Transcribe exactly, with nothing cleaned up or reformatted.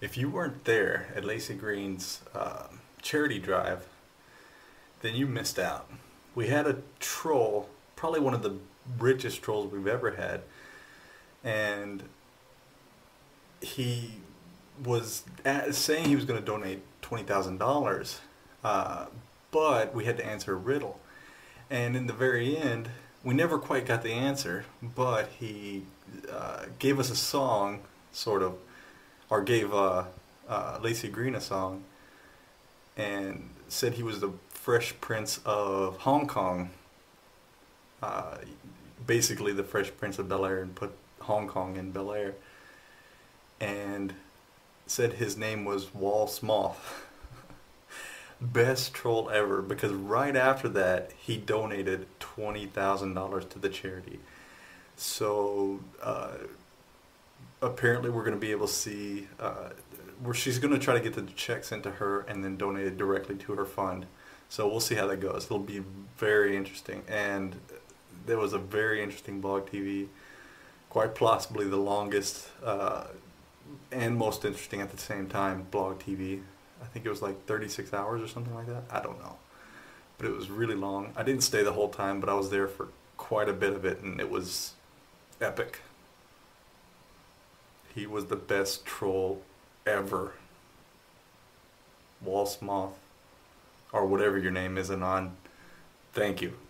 If you weren't there at Laci Green's uh, charity drive, then you missed out. We had a troll, probably one of the richest trolls we've ever had, and he was at, saying he was going to donate twenty thousand dollars, uh, but we had to answer a riddle. And in the very end, we never quite got the answer, but he uh, gave us a song, sort of, or gave uh, uh, Laci Green a song, and said he was the Fresh Prince of Hong Kong, uh, basically the Fresh Prince of Bel-Air, and put Hong Kong in Bel-Air, and said his name was Woll Smoth. Best troll ever, because right after that he donated twenty thousand dollars to the charity. So uh, apparently we're going to be able to see uh, where she's going to try to get the check sent to her and then donate it directly to her fund. So we'll see how that goes. It'll be very interesting. And there was a very interesting Blog T V, quite possibly the longest uh, and most interesting at the same time Blog T V. I think it was like thirty-six hours or something like that. I don't know, but it was really long. I didn't stay the whole time, but I was there for quite a bit of it, and it was epic. He was the best troll ever. Woll Smoth, or whatever your name is, Anon. Thank you.